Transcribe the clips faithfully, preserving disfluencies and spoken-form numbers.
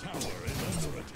tower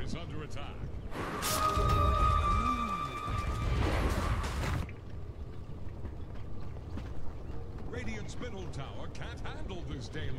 is under attack. Radiant's middle tower can't handle this deluge.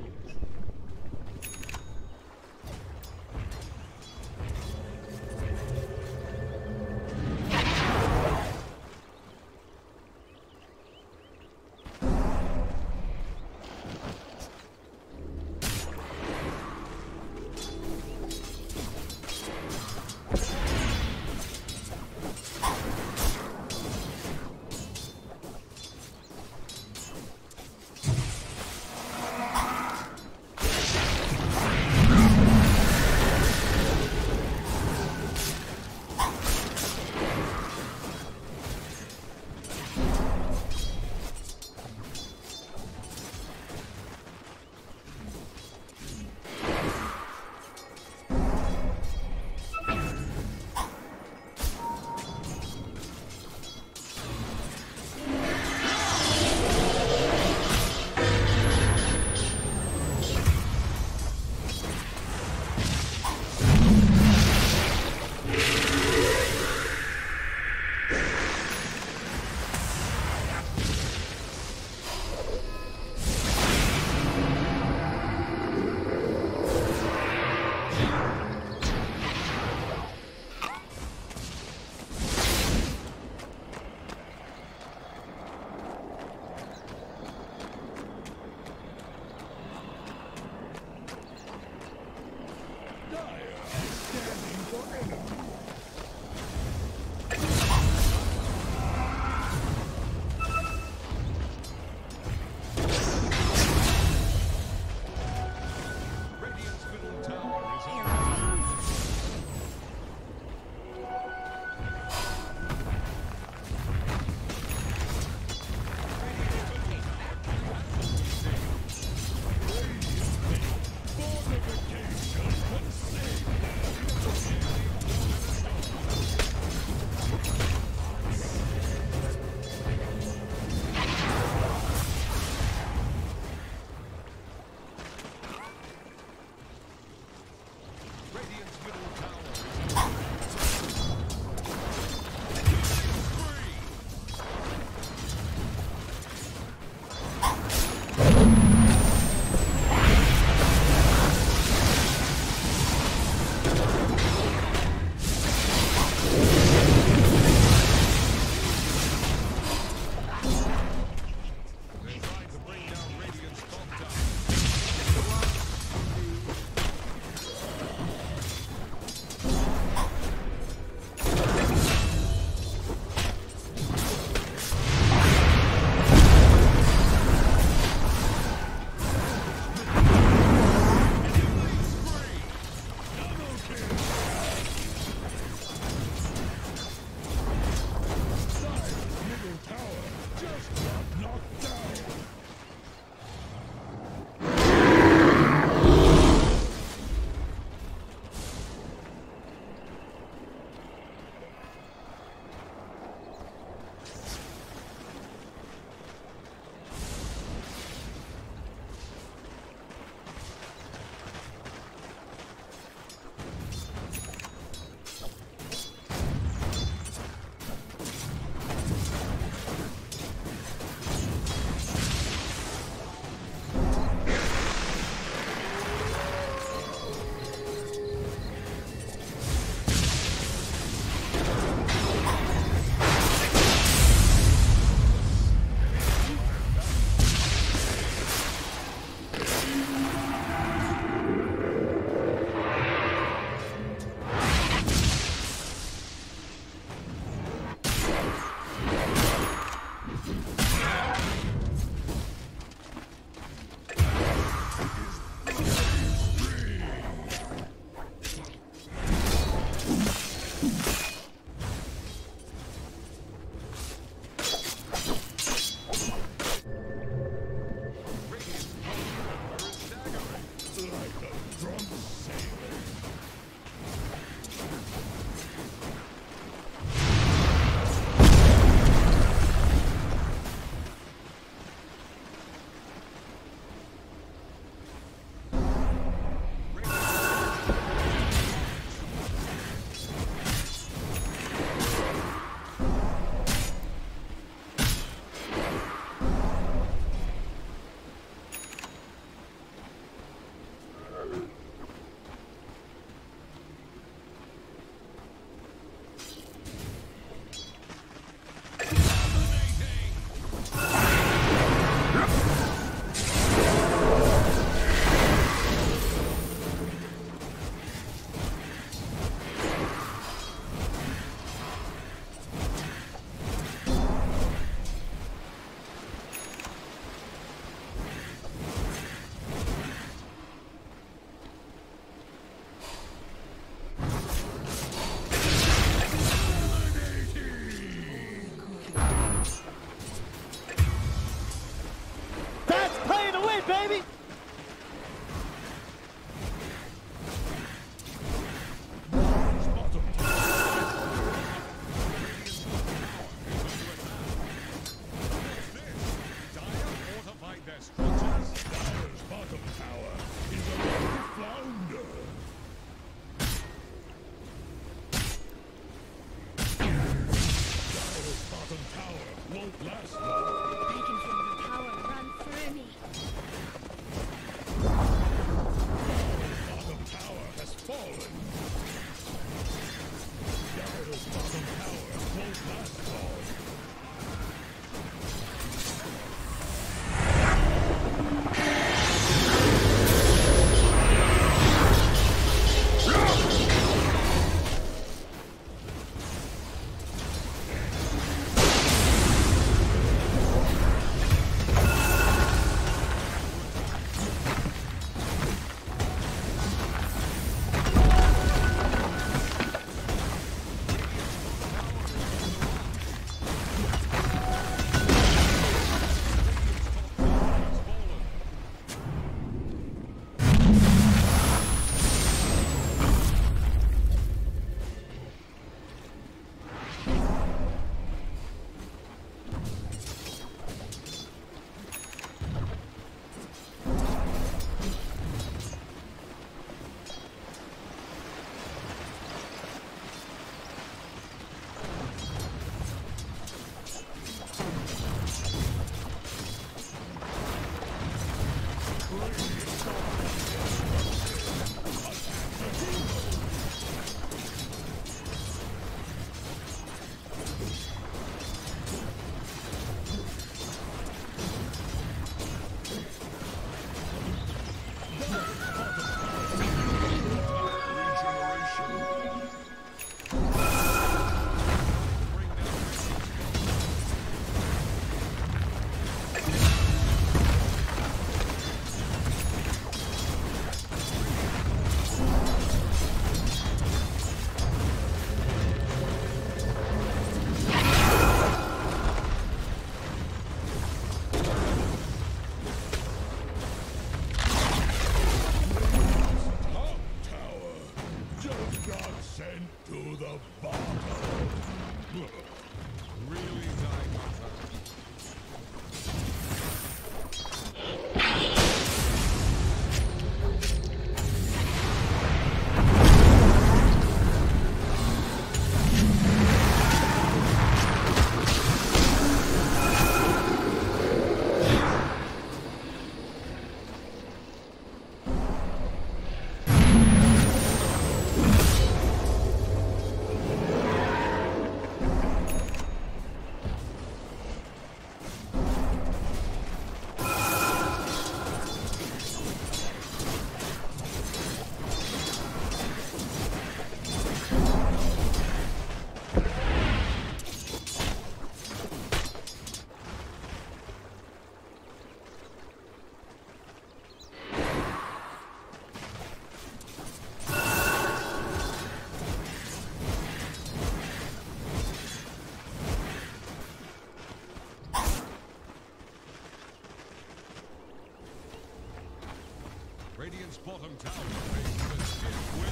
bottom tower makes the ship win.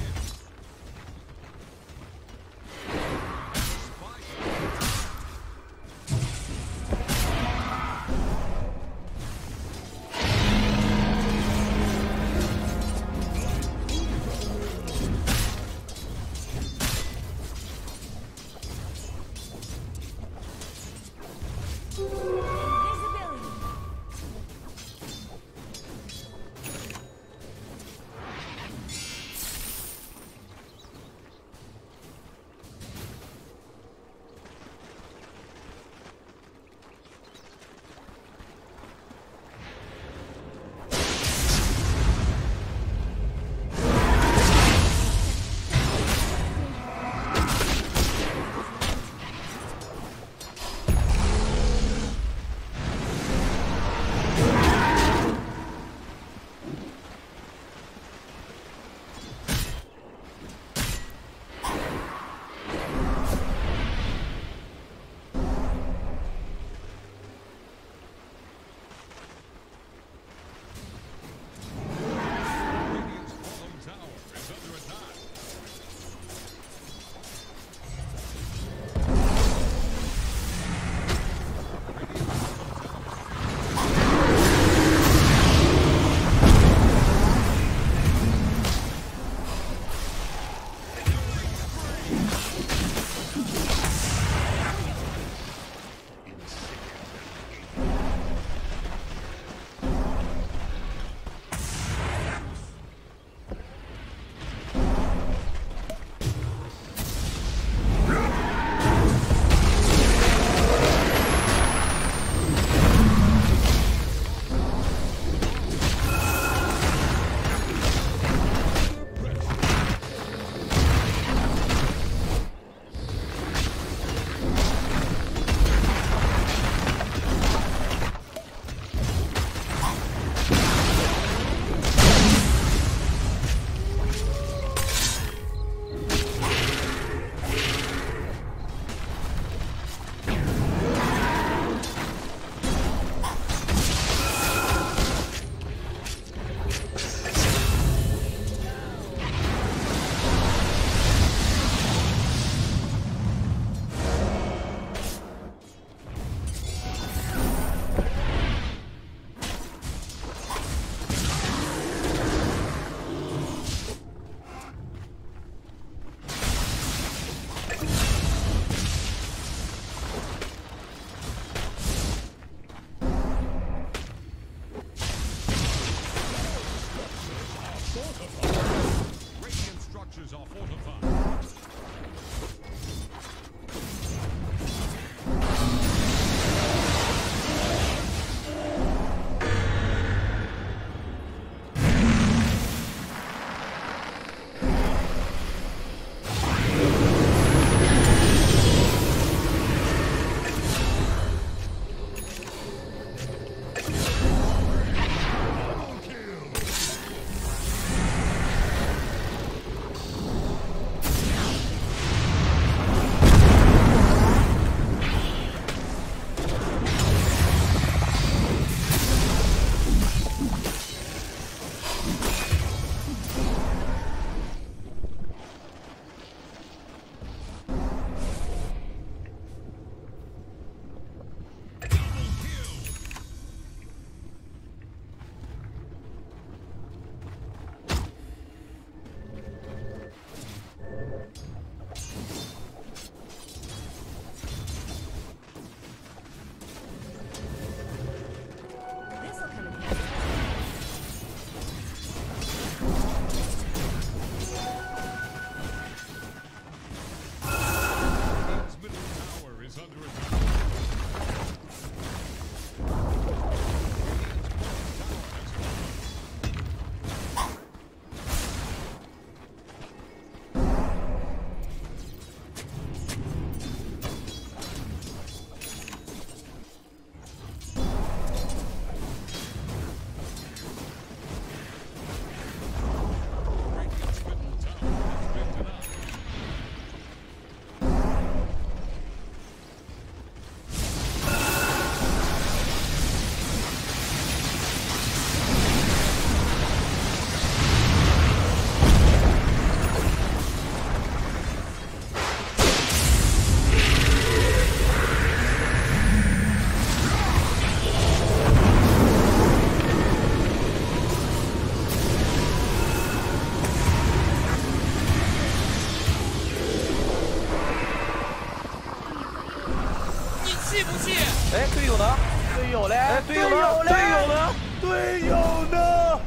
队友嘞！哎，队友呢？队友呢？队友呢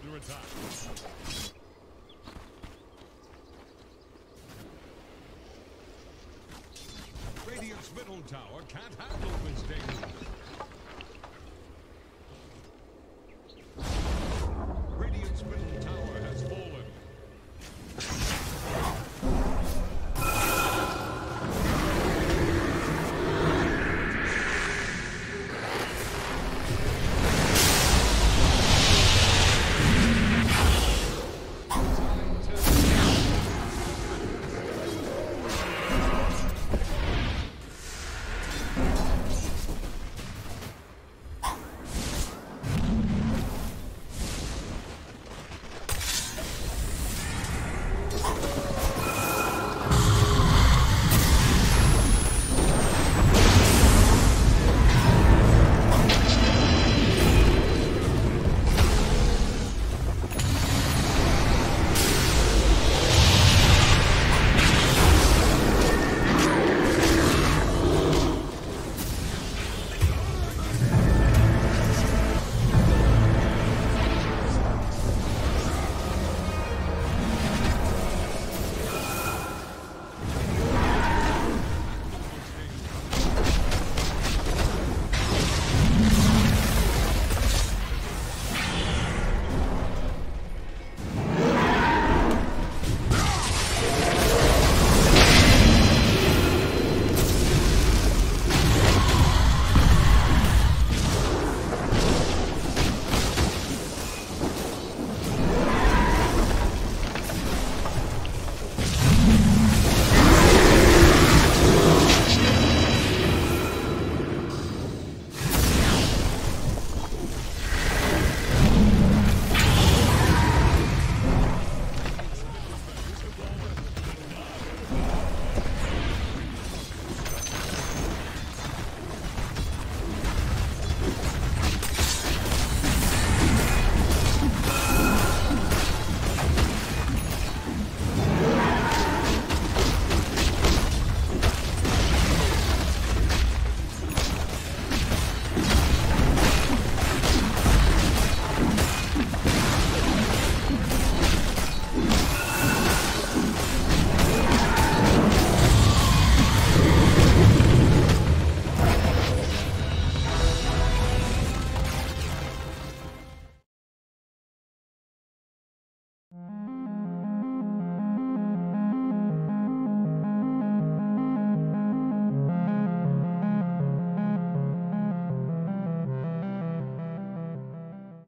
？Under attack. Radiant's middle tower can't handle this damage.